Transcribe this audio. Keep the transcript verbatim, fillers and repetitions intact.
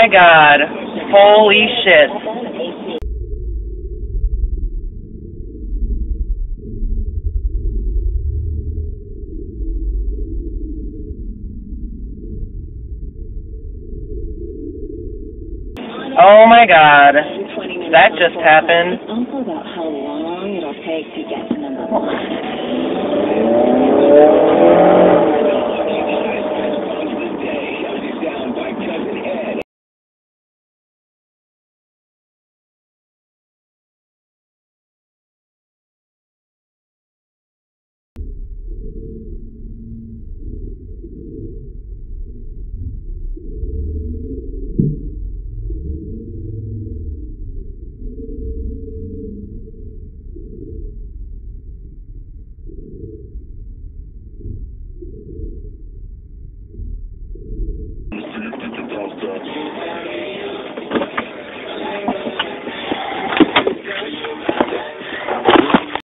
my God. Holy shit. Oh my God, that just happened. About how long it'll take to get to number one.